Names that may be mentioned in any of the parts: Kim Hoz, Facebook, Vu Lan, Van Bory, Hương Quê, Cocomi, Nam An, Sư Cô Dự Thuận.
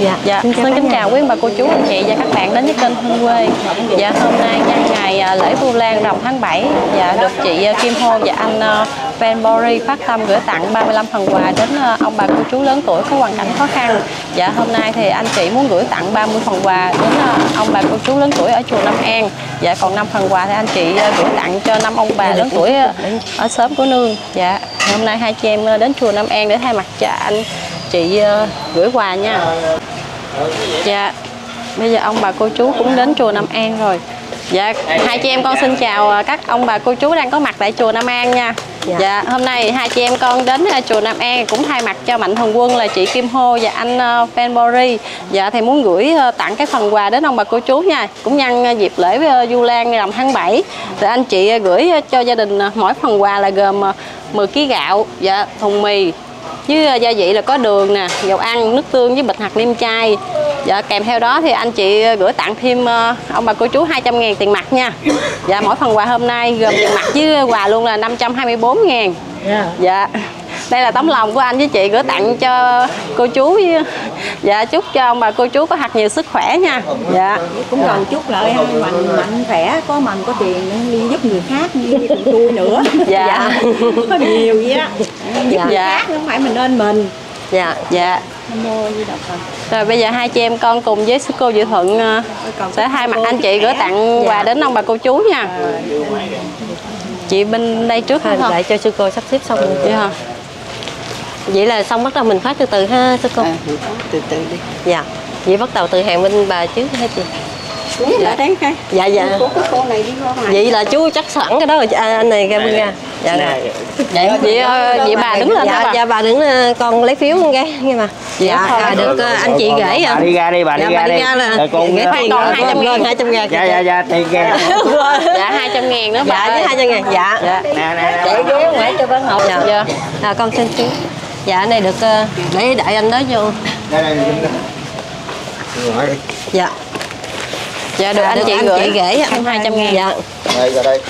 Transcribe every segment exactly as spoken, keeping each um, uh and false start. Dạ, dạ. Xin, xin kính chào quý bà cô chú anh chị và các bạn đến với kênh Hương Quê. Dạ, hôm nay nhân ngày lễ Vu Lan rằm tháng bảy, dạ, được chị Kim Hoz và anh Van Bory phát tâm gửi tặng ba mươi lăm phần quà đến ông bà cô chú lớn tuổi có hoàn cảnh khó khăn. Dạ, hôm nay thì anh chị muốn gửi tặng ba mươi phần quà đến ông bà cô chú lớn tuổi ở chùa Nam An. Dạ, còn năm phần quà thì anh chị gửi tặng cho năm ông bà lớn tuổi ở xóm của nương. Dạ, hôm nay hai chị em đến chùa Nam An để thay mặt cho anh chị gửi quà nha. Dạ, bây giờ ông bà cô chú cũng đến chùa Nam An rồi. Dạ, hai chị em con xin chào các ông bà cô chú đang có mặt tại chùa Nam An nha. Dạ, dạ hôm nay hai chị em con đến chùa Nam An cũng thay mặt cho mạnh thường quân là chị Kim Hoz và anh Van Bory. Dạ, thì muốn gửi tặng cái phần quà đến ông bà cô chú nha. Cũng nhân dịp lễ Vu Lan rằm tháng bảy, thì anh chị gửi cho gia đình mỗi phần quà là gồm mười ki lô gam gạo, dạ, thùng mì với gia vị là có đường nè, dầu ăn, nước tương với bịch hạt liêm chai. Dạ, kèm theo đó thì anh chị gửi tặng thêm ông bà cô chú hai trăm ngàn tiền mặt nha. Dạ, mỗi phần quà hôm nay gồm tiền mặt với quà luôn là năm trăm hai mươi bốn ngàn. Dạ, đây là tấm lòng của anh với chị gửi tặng cho cô chú. Dạ, chúc cho ông bà cô chú có thật nhiều sức khỏe nha. Dạ, cũng còn chúc lợi mình mạnh khỏe, có mình có tiền đi giúp người khác, đi vui nữa. Dạ, có nhiều vậy đó, giúp người khác không phải mình nên mình. Dạ, dạ. Rồi bây giờ hai chị em con cùng với Sư Cô Dự Thuận sẽ hai mặt anh chị gửi tặng quà đến ông bà cô chú nha. Chị bên đây trước ha, lại cho sư cô sắp xếp xong rồi hả? Vậy là xong, bắt đầu mình phát từ từ ha sư cô. À, từ từ đi. Dạ. Vậy bắt đầu từ hàng bên bà trước hết chị. Đúng dạ. Là đấy coi. Dạ dạ. Cô, cô này đi qua ngoài. Vậy là chú chắc sẵn cái đó rồi à, anh này ra bên ra. Dạ nè. Dạ. Vậy vậy bà đứng lên dạ, bà. Dạ bà đứng con lấy phiếu con gái nghe mà. Dạ, dạ à, được anh chị gửi ạ. Bà đi ra đi, bà đi ra đi. Rồi con gửi tiền con hai trăm ngàn. Dạ dạ dạ, tiền ra. Dạ hai trăm ngàn nữa bà. Dạ với hai trăm ngàn. Dạ. Nè nè. Chạy ghế ngoài cho bán hộp. Dạ. À con xin chú. Dạ này được để đợi anh đó vô. Đây đây. Dạ. Dạ được à, anh, được chị, anh gửi. Chị gửi anh hai trăm ngàn. Dạ đây, ra đây.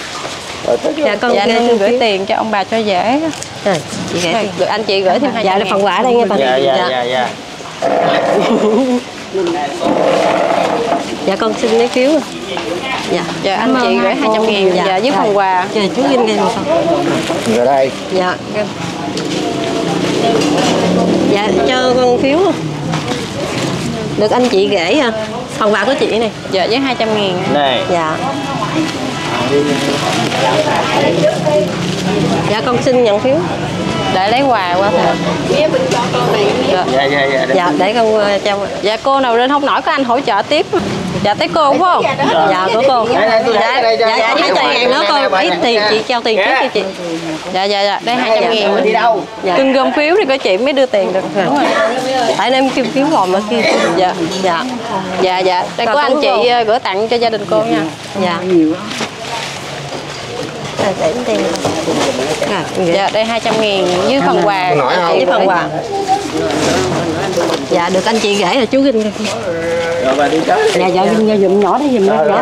Rồi, dạ con dạ, gửi chứ. Tiền cho ông bà cho dễ à, chị gửi rồi, gửi, anh chị gửi thêm hai trăm. Dạ là phần quà đây nghe bà. Dạ dạ dạ, dạ. Dạ con xin lấy phiếu. Dạ, dạ anh chị gửi hai trăm ngàn. Dạ, dạ với phần quà. Dạ chú Vinh nghe một phần. Rồi đây. Dạ. Dạ cho con phiếu. Được anh chị gửi à. Phần quà của chị này. Dạ với hai trăm ngàn. Này. Dạ. Dạ con xin nhận phiếu. Để lấy quà qua thờ. Dạ. Dạ, dạ, dạ, dạ để con cho. Dạ cô nào lên không nổi các anh hỗ trợ tiếp. Dạ tới cô đúng không? Dạ của cô. Dạ dạ hai trăm ngàn nữa cô. Ít tiền chị trao tiền trước cho chị. Dạ dạ dạ. Đây hai trăm ngàn. Đi đâu? Cưng gom phiếu thì có chị mới đưa tiền được. Đúng rồi. Tại em kêu phiếu ngồi ở kia. Dạ dạ. Dạ dạ. Đây có anh chị gửi tặng cho gia đình cô nha. Dạ. Dạ đây hai trăm ngàn với phần quà. Với phần quà. Dạ được anh chị gửi là chú Vinh. Rồi bà đi tới. Dạ dạ Vinh dùm nhỏ đó dùm nhỏ rồi.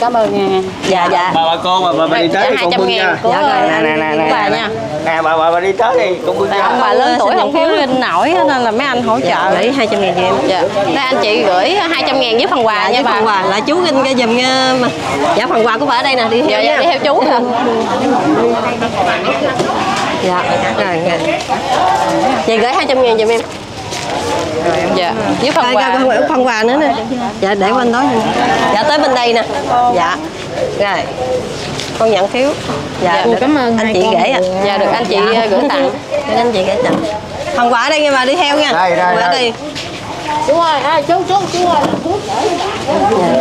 Cảm ơn nha. Dạ dạ. Bà bà cô bà bà đi tới con Vinh nha. Dạ nè nè nè bà nha. Nè bà bà đi tới đi con Vinh nha. Ông bà lớn tuổi không thiếu Vinh nổi nên là mấy anh hỗ trợ lấy hai trăm ngàn cho em. Dạ. Đây anh chị gửi hai trăm ngàn với phần quà nha bà. Phần quà là chú Vinh ra dùm nha. Dạ phần quà của bà ở đây nè đi theo. Dạ đi theo chú. Dạ, rồi nè. Chị gửi hai trăm ngàn giùm em. Dạ, với phần đây, quà. Đây, phần quà nữa nè. Dạ, để quên nói. Dạ, tới bên đây nè. Dạ. Rồi. Con nhận phiếu. Dạ, dạ được. Cảm ơn anh chị gửi ạ. Dạ, được anh chị dạ. Gửi tặng. Được anh chị gửi tặng. Phần quà ở đây nghe mà đi theo nha. Đây, đây, đây. Đi. Chú ơi, à, chú, chú, chú ơi. Dạ,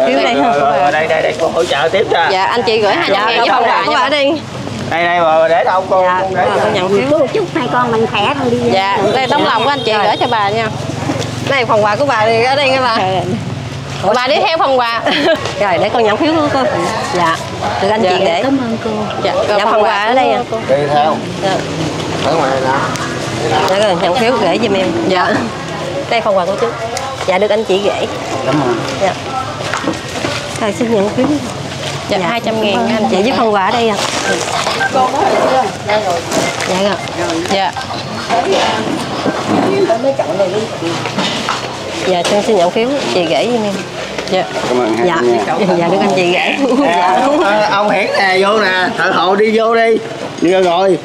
phiếu đây không? Đây, đây, đây, con hỗ trợ tiếp cho. Dạ, anh chị gửi hai trăm ngàn với phần quà nha. Đi. Đây đây bà để đâu con, dạ, con để bà, con nhận phiếu. Chúc hai con mình khỏe thôi đi. Dạ, đây tấm lòng của anh chị gửi cho bà nha. Đây phần quà của bà thì ở đây nha bà. Ủa, bà đi theo phần quà. Rồi để con nhận phiếu của con. Dạ. Được anh dạ, chị để. Cảm ơn cô. Dạ, dạ phần, phần quà, quà ở đây à. Đi theo. Dạ. Ở ngoài đó. Dạ rồi, nhận phiếu gửi giùm em. Dạ. Đây phần quà của chú. Dạ được anh chị gửi. Cảm ơn. Dạ. Rồi xin nhận phiếu. Dạ, dạ hai trăm ngàn anh chị với phần quà ở đây à. Con nói chưa? Dạ rồi. Dạ rồi. Dạ. Dạ. Dạ, cho em xin nhận phiếu, chị gửi với em. Dạ. Cảm ơn hai dạ. Dạ, dạ, được anh chị gửi. Dạ. Dạ. Ông Hiển nè, vô nè, thợ hộ đi vô đi. Đi rồi rồi.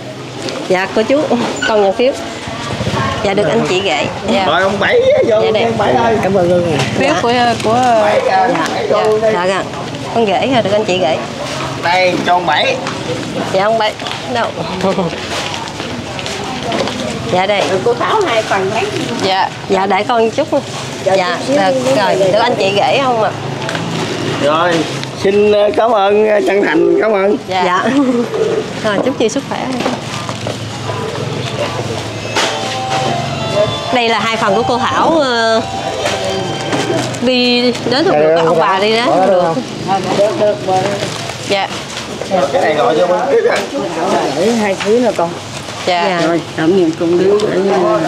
Dạ, cô chú, con nhận phiếu. Dạ, được anh chị gửi. Dạ. Rồi ông Bảy vô, dạ, em Bảy ơi. Cảm ơn luôn. Phiếu dạ. của... của... Bảy, dạ, dạ, dạ, dạ. Con gửi rồi, được anh chị gửi. Đây, cho ông Bảy. Dạ, ông Bảy. Đâu? Dạ đây. Cô Thảo hai phần tháng. Dạ. Dạ để con chút. Dạ, dạ được rồi, được anh chị gửi không ạ? À? Rồi, xin cảm ơn chân thành, cảm ơn. Dạ. Dạ. Rồi chúc chị sức khỏe. Đây là hai phần của cô Thảo uh, đi đến thuộc được ông bà đi đó được. Được được. Dạ. Cái này gọi cho con. Để hai thứ nữa con. Dạ. Rồi, cảm ơn con Liễu để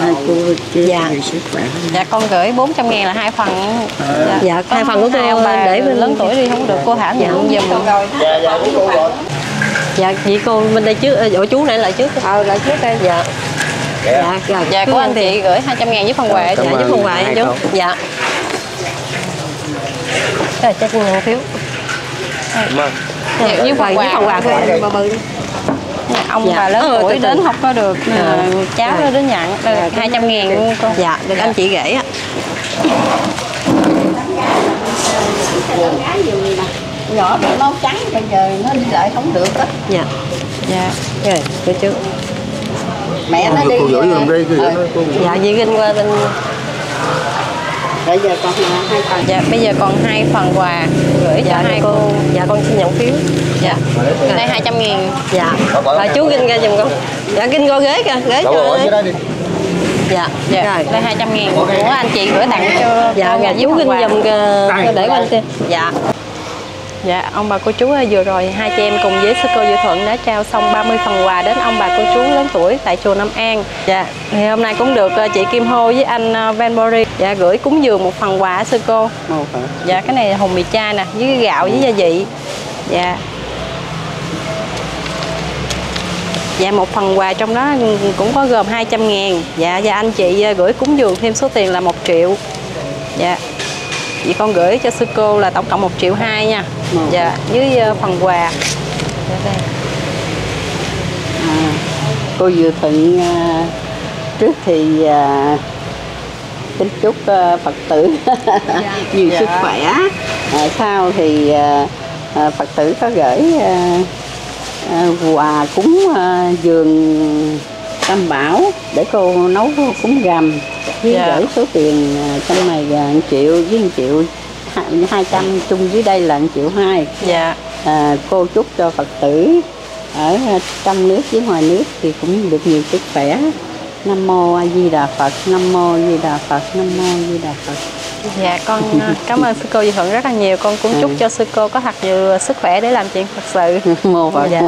hai cô chia sẻ sức khỏe. Dạ, con gửi bốn trăm ngàn là hai phần. Dạ, dạ hai phần của cô bà để lớn tuổi đi không được cô Thảo nhận giùm. Dạ, dạ, đúng rồi. Dạ, chị cô bên đây trước, ở chú này lại trước. Ờ, lại trước đây. Dạ. Dạ, dạ, dạ của anh thì gửi hai trăm ngàn với phần quà, dạ với phần quà anh chú. Dạ. Rồi cho cô nhận phiếu. Cảm ơn. Với phần quà, phần quà của anh bơ bơ. Ông dạ. bà lớn ừ, tuổi đến học có được dạ. cháu dạ. đến nhận dạ. hai trăm ngàn luôn con. Dạ, được dạ. anh chị gửi ạ. Nhỏ nó nấu trắng bây giờ nó đi lại không được á. Dạ. Dạ. Rồi, cô chú. Mẹ nó đi. Cô gửi giùm đi, cô gửi. Dạ, chị Vinh qua bên. Bây giờ còn hai phần. Dạ, bây giờ còn hai phần quà gửi dạ, cho hai cô. cô. Dạ, con xin nhận phiếu. Dạ. Đây dạ. hai trăm ngàn. Dạ. Rồi chú Kinh ra giùm con. Dạ, Kinh coi ghế kìa, ghế cho. Dạ. Dạ. Rồi. Đây hai trăm ngàn của anh chị gửi tặng cho. Dạ, dạ chú Kinh giùm để anh xem. Dạ. Dạ, ông bà cô chú vừa rồi hai chị em cùng với Sư Cô Dự Thuận đã trao xong ba mươi phần quà đến ông bà cô chú lớn tuổi tại chùa Nam An. Dạ, thì hôm nay cũng được chị Kim Hoz với anh Van Bory dạ gửi cúng dường một phần quà Sư Cô. Dạ, cái này là hồng mì chai nè, với gạo với gia vị. Dạ. Dạ, một phần quà trong đó cũng có gồm hai trăm ngàn. Dạ, và anh chị gửi cúng dường thêm số tiền là một triệu. Dạ. Vậy con gửi cho Sư Cô là tổng cộng một triệu hai nha. Một. Dạ, với phần quà. À, cô Dự Thuận trước thì kính chúc Phật tử dạ. nhiều dạ. sức khỏe. À, sau thì Phật tử có gửi quà cúng dường Tam Bảo để cô nấu cúng gầm. Với dạ. gửi số tiền trong này là một triệu với một triệu hai trăm, chung dưới đây là một triệu hai. Dạ. À, cô chúc cho Phật tử ở trong nước với ngoài nước thì cũng được nhiều sức khỏe. Nam Mô A Di Đà Phật, Nam Mô A Di Đà Phật, Nam Mô A Di Đà Phật. Dạ, con cảm ơn Sư Cô Dự Thuận rất là nhiều. Con cũng chúc cho Sư Cô có thật nhiều sức khỏe để làm chuyện thật sự. Mô Phật. Dạ.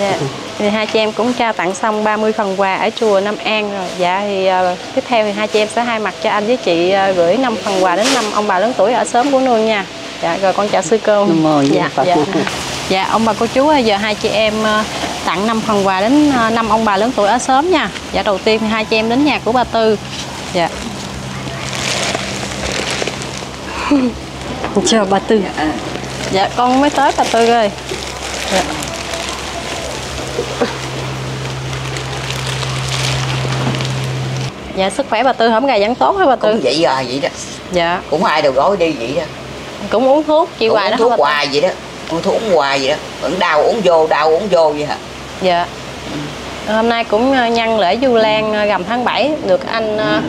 Dạ. Thì hai chị em cũng trao tặng xong ba mươi phần quà ở chùa Nam An rồi. Dạ thì uh, tiếp theo thì hai chị em sẽ hai mặt cho anh với chị uh, gửi năm phần quà đến năm ông bà lớn tuổi ở xóm của nương nha. Dạ rồi con chào Sư Cô. Dạ, dạ. Dạ ông bà cô chú giờ hai chị em uh, tặng năm phần quà đến uh, năm ông bà lớn tuổi ở xóm nha. Dạ đầu tiên thì hai chị em đến nhà của bà Tư. Dạ. Chào bà Tư. Dạ, dạ con mới tới bà Tư ơi. Dạ. Dạ sức khỏe bà Tư hổm gà vẫn tốt hả bà Tư? Cũng vậy à vậy đó. Dạ. Cũng ai đều gói đi vậy đó. Cũng uống thuốc chị hoài đó. Uống thuốc hoài vậy đó. Uống thuốc uống hoài vậy đó. Vẫn đau uống vô, đau uống vô vậy hả? Dạ. Ừ. Hôm nay cũng nhân lễ Vu Lan ừ. rằm tháng bảy được anh ừ.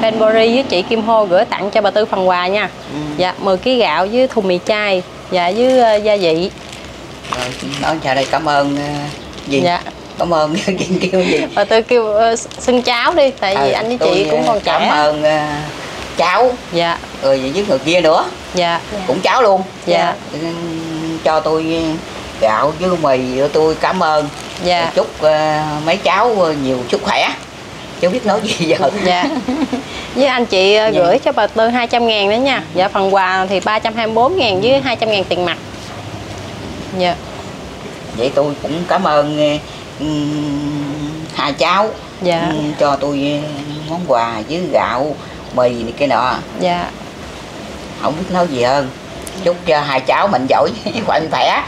Van Bory với chị Kim Hoz gửi tặng cho bà Tư phần quà nha. Ừ. Dạ, mười ký gạo với thùng mì chai dạ với uh, gia vị. Rồi nói chào đây cảm ơn uh, gì? Dạ. Cảm ơn Kim kêu gì? Bà Tư kêu uh, xưng cháu đi, tại vì à, anh với chị cũng còn cảm trẻ. Ơn uh, cháu. Dạ. Rồi với người kia nữa. Dạ. Cũng cháu luôn. Dạ. Cho tôi gạo với mì tôi cảm ơn. Dạ. Chúc uh, mấy cháu nhiều sức khỏe. Chứ biết nói gì giờ. Dạ. Với anh chị uh, gửi cho bà Tư hai trăm ngàn nữa nha. Dạ phần quà thì ba trăm hai mươi bốn ngàn với hai trăm ngàn tiền mặt. Dạ. Vậy tôi cũng cảm ơn uh, hai cháu dạ. cho tôi món quà với gạo mì này kia nọ. Dạ. Không biết nói gì hơn. Chúc cho hai cháu mình giỏi mạnh khỏe,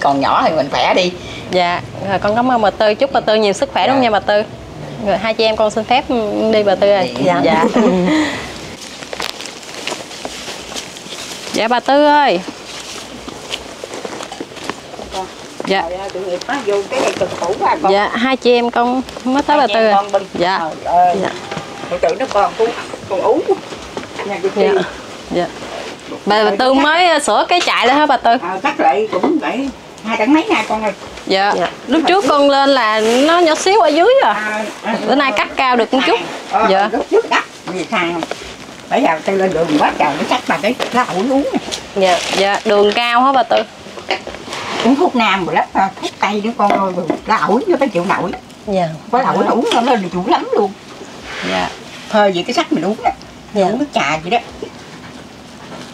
còn nhỏ thì mình khỏe đi. Dạ, rồi con cảm ơn bà Tư, chúc bà Tư nhiều sức khỏe. Dạ. Đúng nha bà Tư. Rồi hai chị em con xin phép đi bà Tư rồi. Dạ. Dạ. Dạ bà Tư ơi. Dạ. Dạ, hai chị em con mới tới bà Tư rồi. Dạ. Dạ. Tự nó còn con ú. Dạ. Dạ. Bà, bà Tư mới sửa cái chạy lên hả bà Tư? À, cắt lại cũng vậy, hai tấn mấy ngày con rồi. Dạ, dạ. Lúc trước con lên là nó nhỏ xíu ở dưới rồi. À, à, bữa nay cắt cao được một chút. Ờ, dạ. Lúc trước cắt vì thang. Bây giờ tôi lên đường quá trời nó cắt mà cái lá ủi uống. Dạ, dạ, đường cao hả bà Tư? Uống thuốc nam rồi lắm, thuốc tây nữa con ơi, lá ủi nó phải chịu nổi. Dạ. Có lá ủi uống nó lên chủ lắm luôn. Dạ. Hơi vậy cái sách mình uống đó. Dạ. Uống nước trà vậy đó.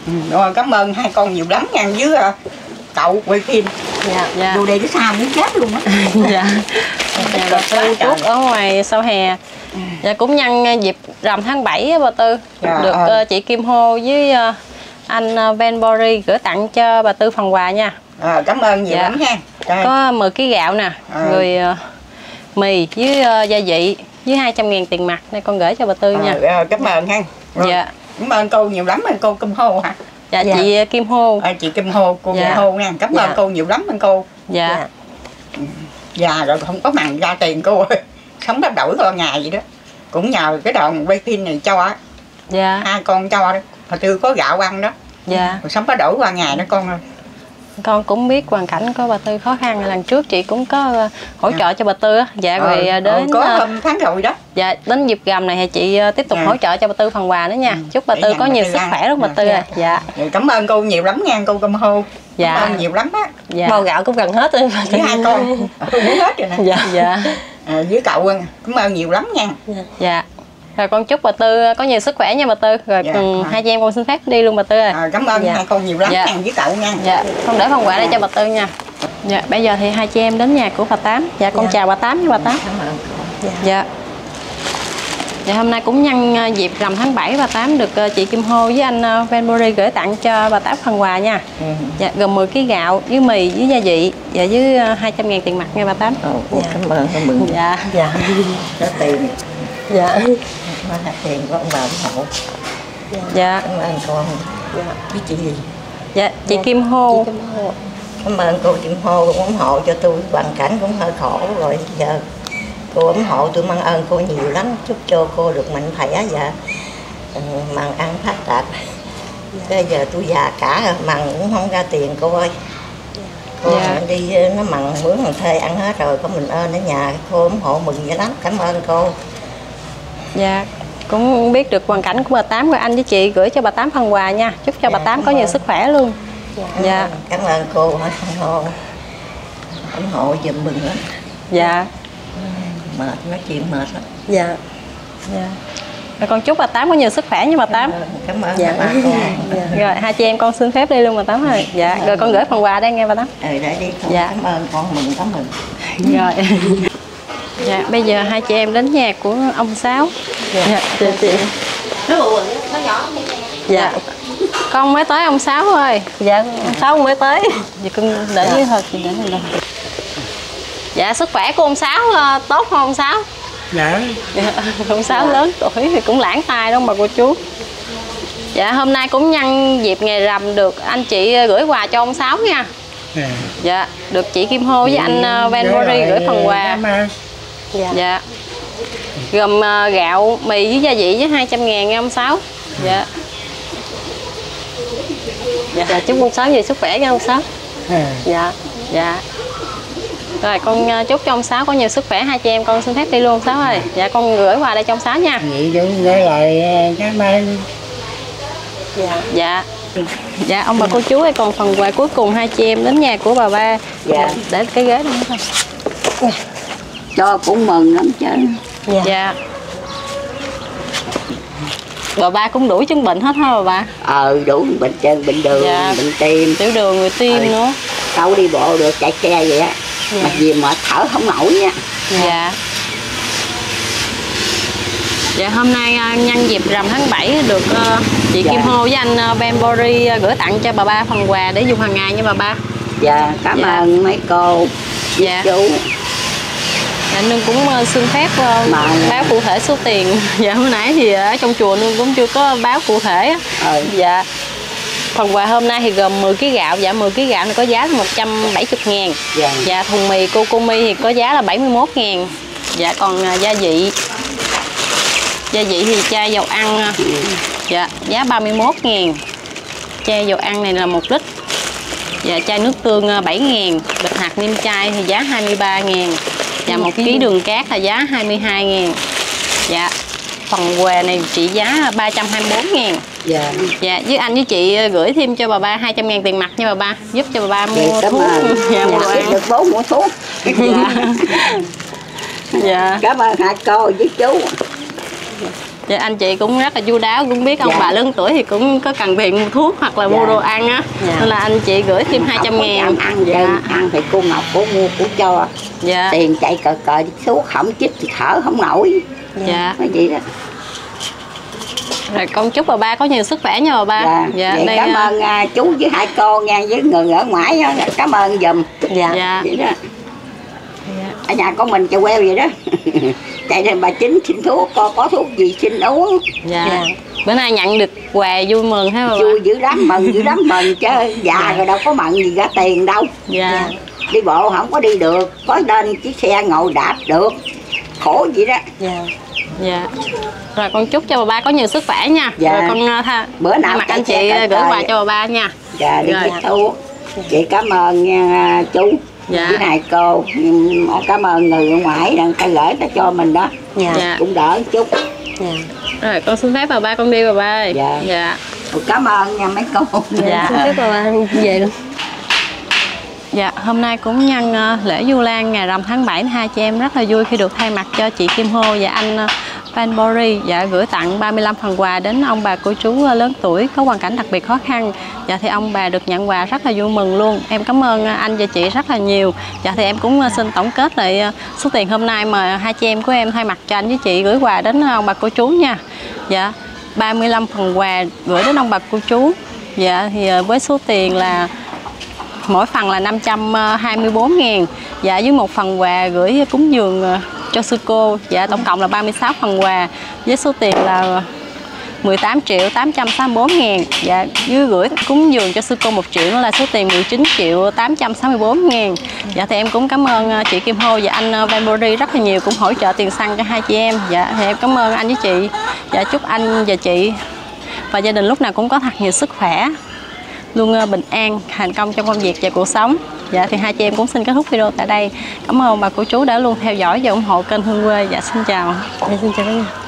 Ừ, rồi cảm ơn hai con nhiều lắm nha, với uh, cậu quay phim. Dạ, dạ. Vô đây cái sao muốn chết luôn á. Dạ. Dạ, bà Tư chúc ở ngoài sau hè. Ừ. Dạ, cũng nhân dịp rằm tháng bảy á bà Tư. Dạ, được à. uh, chị Kim Hoz với uh, anh Van Bory gửi tặng cho bà Tư phần quà nha. À, cảm ơn nhiều dạ. lắm nha. Đây. Có mười ký gạo nè, à. Rồi uh, mì với uh, gia vị với hai trăm ngàn tiền mặt này con gửi cho bà Tư à, nha. À, cảm ơn ha. Rồi. Dạ. Cảm ơn cô nhiều lắm, anh cô Kim Hoz hả? Dạ, dạ chị Kim Hoz. À, chị Kim Hoz, cô Kim Hoz nha. Cảm ơn dạ. cô nhiều lắm anh cô. Dạ. Dạ rồi không có mặn ra tiền cô ơi. Sống đắp đổi con ngày vậy đó. Cũng nhờ cái đoạn quay phim này cho á. Dạ. Hai con cho đó. Hồi xưa có gạo ăn đó. Dạ. Rồi sống đắp đổi qua ngày đó con ơi. Con cũng biết hoàn cảnh của bà Tư khó khăn, lần trước chị cũng có hỗ trợ cho bà Tư á. Dạ rồi ừ, đến có hôm tháng rồi đó. Dạ đến dịp gầm này thì chị tiếp tục à. hỗ trợ cho bà Tư phần quà nữa nha. Chúc bà Để Tư có nhiều sức khỏe lúc bà Tư à. Dạ. Cảm ơn cô nhiều lắm nha, cô Kim Hoz. Dạ. Cảm ơn nhiều lắm á. Dạ. Bao gạo cũng gần hết rồi bà Tư. Với hai con. Tôi muốn hết rồi nè. Dạ. Dạ. À, với cậu ơi, cảm ơn nhiều lắm nha. Dạ. Rồi con chúc bà Tư có nhiều sức khỏe nha bà Tư. Rồi dạ, cùng hai chị em con xin phép đi luôn bà Tư ơi. À, cảm ơn dạ. hai con nhiều lắm dạ. hàng với cậu nha. Dạ, con để phần quà đây cho bà Tư nha. Dạ, bây giờ thì hai chị em đến nhà của bà Tám. Dạ, con dạ. chào bà Tám nha bà Tám. Cảm ơn. Dạ. Dạ. Dạ, hôm nay cũng nhân dịp rằm tháng bảy bà Tám được chị Kim Hoz với anh Van Bory gửi tặng cho bà Tám phần quà nha. Ừ. Dạ, gồm mười ký gạo với mì với gia vị và với hai trăm ngàn tiền mặt nha bà Tám. Ồ, dạ. Cảm ơn, cảm ơn. Dạ. Dạ. Có tiền. Dạ. Ba hạt tiền của ông bà ủng hộ. Dạ. Cảm ơn con. Dạ. Với chị gì? Dạ, chị dạ. Kim Hoz. Chị Kim Hoz. Cảm ơn cô Kim Hoz cũng ủng hộ cho tôi, hoàn cảnh cũng hơi khổ rồi giờ. Cô ủng hộ tôi mang ơn cô nhiều lắm, chúc cho cô được mạnh khỏe và màng ăn phát đạt. Dạ. Bây giờ tôi già cả rồi, màng cũng không ra tiền cô ơi. Dạ. Cô dạ. đi nó màng mướn thằng thê ăn hết rồi, có mình ơn ở nhà, cô ủng hộ mừng vậy lắm, cảm ơn cô. Dạ, cũng biết được hoàn cảnh của bà Tám rồi anh với chị gửi cho bà Tám phần quà nha. Chúc cho dạ, bà Tám có nhiều sức khỏe luôn. Dạ, dạ. Cảm ơn cô ủng hộ. Ủng hộ giùm mừng lắm. Dạ. Mệt, nói chuyện mệt lắm. Dạ. Dạ. Rồi con chúc bà Tám có nhiều sức khỏe nha bà Tám. Cảm ơn dạ. bà Tám. Dạ. Rồi hai chị em con xin phép đi luôn bà Tám ơi. Dạ, rồi con gửi phần quà đây nghe bà Tám. Ừ, để đi. Dạ. Cảm ơn con mừng cảm ơn. Rồi. Dạ, bây giờ hai chị em đến nhà của ông Sáu. Dạ, dạ chị, chị. Dạ. Con mới tới ông Sáu ơi. Dạ, ông Sáu mới tới. Dạ, con để dạ. thôi, chị để mình làm. Dạ, sức khỏe của ông Sáu tốt không ông Sáu? Dạ. Dạ. Ông Sáu dạ. lớn tuổi thì cũng lãng tai đó mà cô chú. Dạ, hôm nay cũng nhân dịp ngày rằm được anh chị gửi quà cho ông Sáu nha. Dạ. Dạ, được chị Kim Hoz với anh Van Bory gửi phần quà. Dạ. Dạ. Gồm uh, gạo, mì với gia vị với hai trăm ngàn nha ông Sáu. Dạ. Dạ. Dạ, chúc ông Sáu nhiều sức khỏe nha ông Sáu. À. Dạ. Dạ. Rồi con uh, chúc cho ông Sáu có nhiều sức khỏe, hai chị em con xin phép đi luôn ông Sáu ơi. Dạ con gửi quà đây cho ông Sáu nha. Vậy cũng gửi lại cái mai. Dạ. Dạ. Dạ ông bà cô chú ơi, còn phần quà cuối cùng hai chị em đến nhà của bà ba. Dạ. Để cái ghế luôn thôi. Cho cũng mừng lắm chứ. Dạ. Dạ. Bà ba cũng đủ chứng bệnh hết hả bà ba? Ờ đủ bệnh chân, bệnh đường, dạ. bệnh tim, tiểu đường, người tim ừ. nữa. Đâu đi bộ được, chạy xe vậy á. Dạ. Mặc gì mà thở không nổi nha. Dạ. Dạ hôm nay nhân dịp rằm tháng bảy được uh, chị dạ. Kim Hoz với anh uh, Van Bory uh, gửi tặng cho bà ba phần quà để dùng hàng ngày nha bà ba. Dạ cảm dạ. ơn mấy cô dạ. chú. Dạ, Nương cũng uh, xin phép uh, báo cụ thể số tiền. Dạ hôm nãy thì ở uh, trong chùa Nương cũng chưa có báo cụ thể. Ừ. Dạ. Phần quà hôm nay thì gồm mười ký gạo, dạ mười ký gạo này có giá là một trăm bảy mươi ngàn. Dạ. Dạ thùng mì Cocomi thì có giá là bảy mươi mốt ngàn. Dạ còn uh, gia vị. Gia vị thì chai dầu ăn ừ. dạ, giá ba mươi mốt ngàn. Chai dầu ăn này là một lít. Dạ, chai nước tương bảy ngàn. Bịch hạt nêm chai thì giá hai mươi ba ngàn. Dạ, một ký đường cát là giá hai mươi hai ngàn. Dạ, phần quà này trị giá ba trăm hai mươi bốn ngàn. Dạ. Dạ, với anh với chị gửi thêm cho bà ba hai trăm ngàn tiền mặt nha bà ba. Giúp cho bà ba mua thuốc. Dạ, mua ăn. Được bố mua thuốc. Dạ. Dạ. Cảm ơn hai cô với chú. Dạ, anh chị cũng rất là chu đáo, cũng biết ông dạ. bà lớn tuổi thì cũng có cần tiền mua thuốc hoặc là dạ. mua đồ ăn á dạ. nên là anh chị gửi thêm hai trăm ngàn ăn dạ. ăn thì cô Ngọc cô mua cô cho dạ. tiền chạy cờ cờ xuống không chích thì thở không nổi dạ cái gì đó. Rồi con chúc bà ba có nhiều sức khỏe nha bà ba. Dạ, dạ vậy đây cảm à... ơn à, chú với hai cô nha, với người ở ngoài đó, cảm ơn giùm dạ, dạ. Vậy đó. Ở nhà của mình chạy queo vậy đó. Chạy lên bà Chính xin thuốc, con có thuốc gì xin uống. Dạ. Dạ. Bữa nay nhận được quà vui mừng hả bà? Vui dữ lắm, mừng dữ lắm mừng chứ. Già dạ. rồi đâu có mừng gì ra tiền đâu. Dạ. Đi bộ không có đi được, có lên chiếc xe ngồi đạp được. Khổ vậy đó. Dạ. Dạ. Rồi con chúc cho bà ba có nhiều sức khỏe nha. Dạ. Rồi con tha... bữa nào mặt anh chị gửi quà cho bà ba nha. Dạ, đi dạ. thuốc. Chị cảm ơn nha chú. Dạ. Cái này cô cảm ơn người ngoại đang ta gửi ta cho mình đó dạ. cũng đỡ một chút dạ. Rồi con xin phép bà ba con đi bà ba dạ, dạ. Cảm ơn nha mấy cô dạ. Dạ. Xin phép bà ba về luôn. Dạ hôm nay cũng nhân lễ Vu Lan ngày rằm tháng bảy, hai chị em rất là vui khi được thay mặt cho chị Kim Hoz và anh Van Bory dạ gửi tặng ba mươi lăm phần quà đến ông bà cô chú lớn tuổi có hoàn cảnh đặc biệt khó khăn. Dạ thì ông bà được nhận quà rất là vui mừng luôn. Em cảm ơn anh và chị rất là nhiều. Dạ thì em cũng xin tổng kết lại số tiền hôm nay mà hai chị em của em thay mặt cho anh với chị gửi quà đến ông bà cô chú nha. Dạ ba mươi lăm phần quà gửi đến ông bà cô chú. Dạ thì với số tiền là mỗi phần là năm trăm hai mươi bốn ngàn. Dạ với một phần quà gửi cúng dường cho sư cô. Dạ tổng cộng là ba mươi sáu phần quà với số tiền là mười tám triệu tám trăm sáu mươi bốn ngàn. Dạ dưới gửi cúng dường cho sư cô một triệu là số tiền mười chín triệu tám trăm sáu mươi bốn ngàn. Dạ thì em cũng cảm ơn chị Kim Hoz và anh Van Bory rất là nhiều, cũng hỗ trợ tiền xăng cho hai chị em. Dạ thì em cảm ơn anh với chị. Dạ chúc anh và chị và gia đình lúc nào cũng có thật nhiều sức khỏe, luôn bình an, thành công trong công việc và cuộc sống. Dạ thì hai chị em cũng xin kết thúc video tại đây. Cảm ơn bà cô chú đã luôn theo dõi và ủng hộ kênh Hương Quê. Dạ xin chào. Dạ, xin chào.